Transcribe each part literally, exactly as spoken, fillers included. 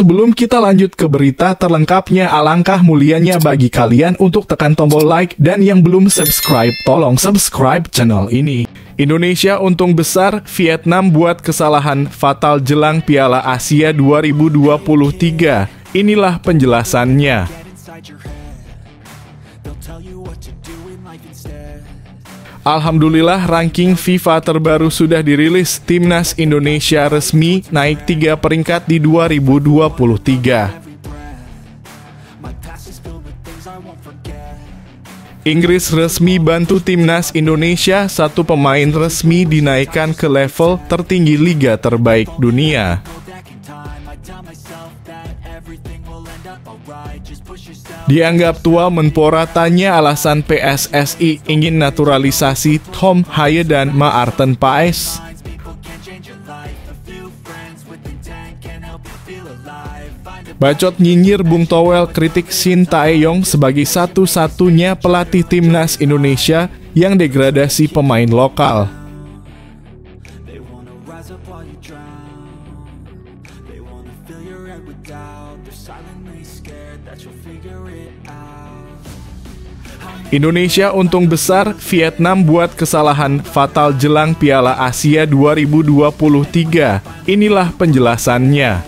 sebelum kita lanjut ke berita terlengkapnya, alangkah mulianya bagi kalian untuk tekan tombol like, dan yang belum subscribe tolong subscribe channel ini. Indonesia untung besar, Vietnam buat kesalahan fatal jelang Piala Asia dua ribu dua puluh tiga. Inilah penjelasannya. Alhamdulillah, ranking FIFA terbaru sudah dirilis. Timnas Indonesia resmi naik tiga peringkat di dua ribu dua puluh tiga. Inggris resmi bantu Timnas Indonesia, satu pemain resmi dinaikkan ke level tertinggi Liga Terbaik Dunia. Dianggap tua, Menpora tanya alasan P S S I ingin naturalisasi Thom Haye dan Maarten Paes. Bacot nyinyir Bung Towel kritik Shin Tae-yong sebagai satu-satunya pelatih Timnas Indonesia yang degradasi pemain lokal. Indonesia untung besar, Vietnam buat kesalahan fatal jelang Piala Asia dua ribu dua puluh tiga. Inilah penjelasannya.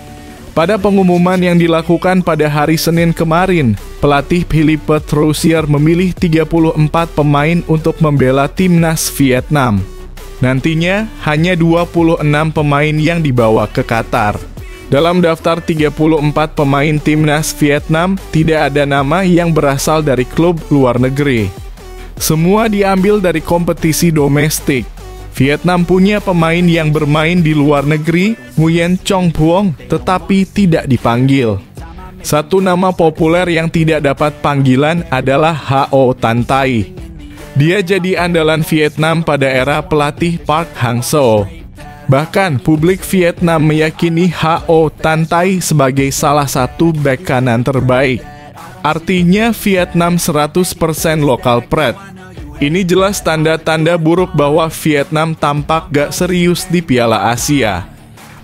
Pada pengumuman yang dilakukan pada hari Senin kemarin, pelatih Philippe Troussier memilih tiga puluh empat pemain untuk membela Timnas Vietnam. Nantinya, hanya dua puluh enam pemain yang dibawa ke Qatar. Dalam daftar tiga puluh empat pemain Timnas Vietnam, tidak ada nama yang berasal dari klub luar negeri. Semua diambil dari kompetisi domestik. Vietnam punya pemain yang bermain di luar negeri, Nguyen Cong Phuong, tetapi tidak dipanggil. Satu nama populer yang tidak dapat panggilan adalah Ho Tan Tai. Dia jadi andalan Vietnam pada era pelatih Park Hang Seo. Bahkan, publik Vietnam meyakini Ho Tan Tai sebagai salah satu bek kanan terbaik. Artinya, Vietnam seratus persen lokal pride. Ini jelas tanda-tanda buruk bahwa Vietnam tampak gak serius di Piala Asia.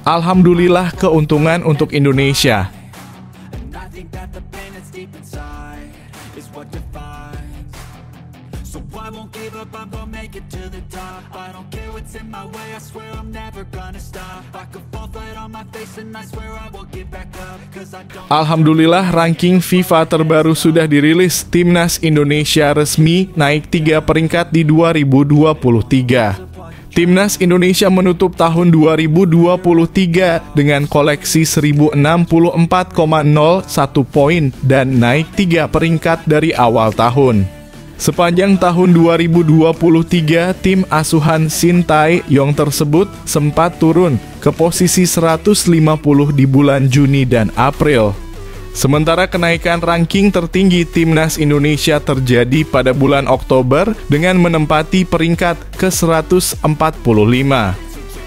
Alhamdulillah, keuntungan untuk Indonesia. Alhamdulillah, ranking FIFA terbaru sudah dirilis. Timnas Indonesia resmi naik tiga peringkat di dua ribu dua puluh tiga. Timnas Indonesia menutup tahun dua ribu dua puluh tiga dengan koleksi seribu enam puluh empat koma nol satu poin dan naik tiga peringkat dari awal tahun. Sepanjang tahun dua ribu dua puluh tiga, tim asuhan Shin Tae-yong tersebut sempat turun ke posisi seratus lima puluh di bulan Juni dan April. Sementara kenaikan ranking tertinggi Timnas Indonesia terjadi pada bulan Oktober dengan menempati peringkat ke seratus empat puluh lima.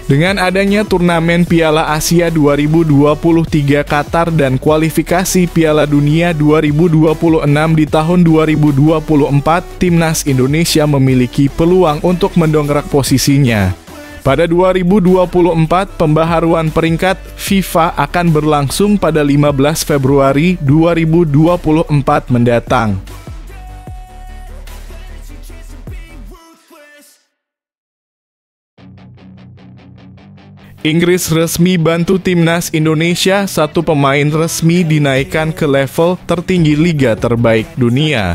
Dengan adanya turnamen Piala Asia dua ribu dua puluh tiga Qatar dan kualifikasi Piala Dunia dua ribu dua puluh enam di tahun dua ribu dua puluh empat, Timnas Indonesia memiliki peluang untuk mendongkrak posisinya. Pada dua ribu dua puluh empat, pembaharuan peringkat FIFA akan berlangsung pada lima belas Februari dua ribu dua puluh empat mendatang. Inggris resmi bantu Timnas Indonesia, satu pemain resmi dinaikkan ke level tertinggi Liga Terbaik Dunia.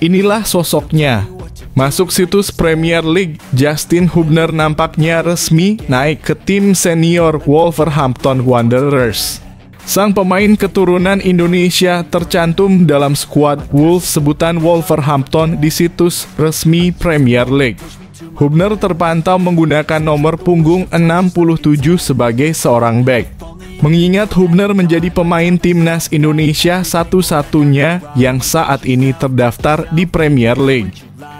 Inilah sosoknya. Masuk situs Premier League, Justin Hubner nampaknya resmi naik ke tim senior Wolverhampton Wanderers. Sang pemain keturunan Indonesia tercantum dalam skuad Wolves sebutan Wolverhampton di situs resmi Premier League. Hubner terpantau menggunakan nomor punggung enam puluh tujuh sebagai seorang bek. Mengingat Hubner menjadi pemain Timnas Indonesia satu-satunya yang saat ini terdaftar di Premier League.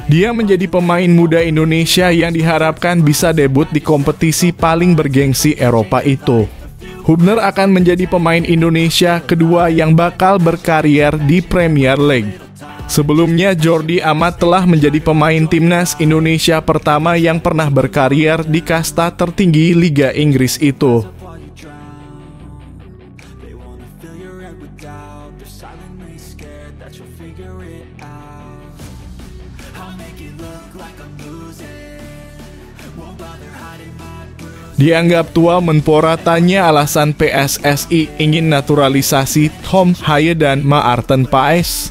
Dia menjadi pemain muda Indonesia yang diharapkan bisa debut di kompetisi paling bergengsi Eropa itu. Hubner akan menjadi pemain Indonesia kedua yang bakal berkarier di Premier League. Sebelumnya, Jordi Amat telah menjadi pemain Timnas Indonesia pertama yang pernah berkarier di kasta tertinggi Liga Inggris itu. Dianggap tua, Menpora tanya alasan P S S I ingin naturalisasi Thom Haye dan Maarten Paes.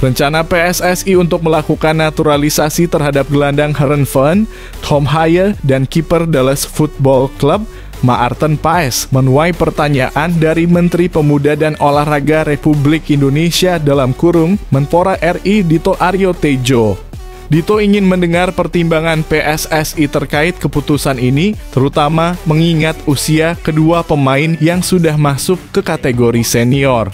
Rencana P S S I untuk melakukan naturalisasi terhadap gelandang Herenveen, Thom Haye, dan kiper Dallas Football Club Maarten Paes menuai pertanyaan dari Menteri Pemuda dan Olahraga Republik Indonesia dalam kurung Menpora R I Dito Aryo Tejo. Dito ingin mendengar pertimbangan P S S I terkait keputusan ini, terutama mengingat usia kedua pemain yang sudah masuk ke kategori senior.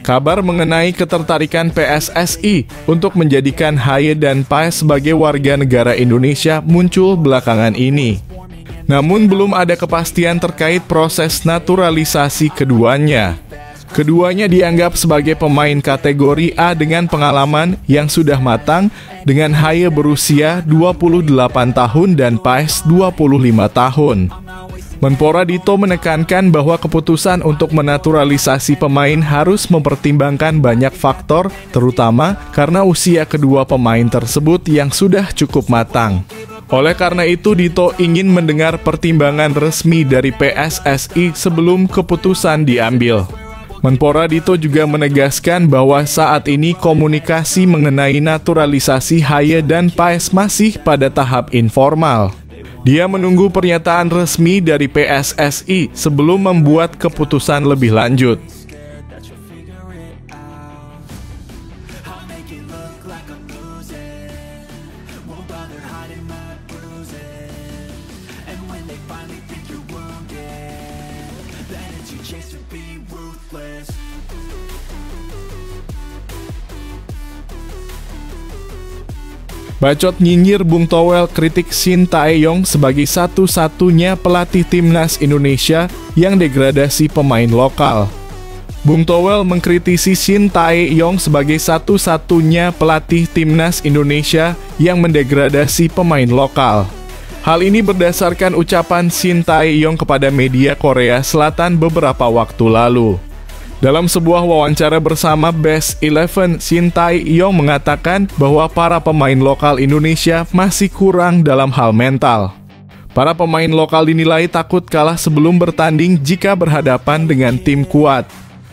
Kabar mengenai ketertarikan P S S I untuk menjadikan Haye dan Paes sebagai warga negara Indonesia muncul belakangan ini. Namun belum ada kepastian terkait proses naturalisasi keduanya. Keduanya dianggap sebagai pemain kategori A dengan pengalaman yang sudah matang, dengan Haye berusia dua puluh delapan tahun dan Paes dua puluh lima tahun. Menpora Dito menekankan bahwa keputusan untuk menaturalisasi pemain harus mempertimbangkan banyak faktor, terutama karena usia kedua pemain tersebut yang sudah cukup matang. Oleh karena itu, Dito ingin mendengar pertimbangan resmi dari P S S I sebelum keputusan diambil. Menpora Dito juga menegaskan bahwa saat ini komunikasi mengenai naturalisasi Haye dan Paes masih pada tahap informal. Dia menunggu pernyataan resmi dari P S S I sebelum membuat keputusan lebih lanjut. Bacot nyinyir Bung Towel kritik Shin Tae-yong sebagai satu-satunya pelatih timnas Indonesia yang degradasi pemain lokal. Bung Towel mengkritisi Shin Tae-yong sebagai satu-satunya pelatih timnas Indonesia yang mendegradasi pemain lokal. Hal ini berdasarkan ucapan Shin Tae-yong kepada media Korea Selatan beberapa waktu lalu. Dalam sebuah wawancara bersama Best Eleven, Shin Tae-yong mengatakan bahwa para pemain lokal Indonesia masih kurang dalam hal mental. Para pemain lokal dinilai takut kalah sebelum bertanding jika berhadapan dengan tim kuat.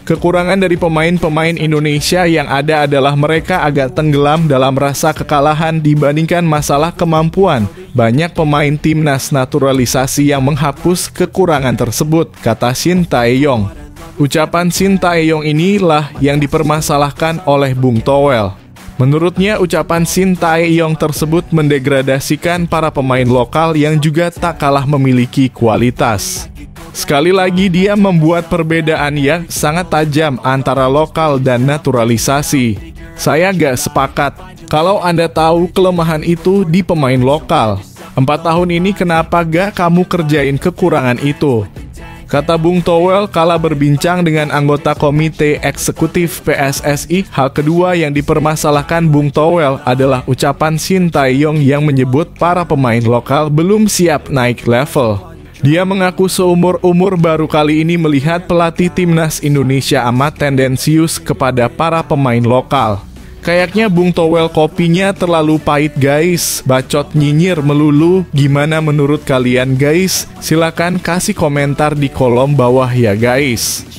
Kekurangan dari pemain-pemain Indonesia yang ada adalah mereka agak tenggelam dalam rasa kekalahan dibandingkan masalah kemampuan. Banyak pemain timnas naturalisasi yang menghapus kekurangan tersebut, kata Shin Tae-yong. Ucapan Shin Tae-yong inilah yang dipermasalahkan oleh Bung Towel. Menurutnya, ucapan Shin Tae-yong tersebut mendegradasikan para pemain lokal yang juga tak kalah memiliki kualitas. Sekali lagi, dia membuat perbedaan yang sangat tajam antara lokal dan naturalisasi. Saya gak sepakat. Kalau Anda tahu kelemahan itu di pemain lokal, empat tahun ini kenapa gak kamu kerjain kekurangan itu? Kata Bung Towel kala berbincang dengan anggota komite eksekutif P S S I. Hal kedua yang dipermasalahkan Bung Towel adalah ucapan Shin Tae-yong yang menyebut para pemain lokal belum siap naik level. Dia mengaku seumur-umur baru kali ini melihat pelatih timnas Indonesia amat tendensius kepada para pemain lokal. Kayaknya Bung Towel kopinya terlalu pahit guys, bacot nyinyir melulu. Gimana menurut kalian guys? Silakan kasih komentar di kolom bawah ya guys.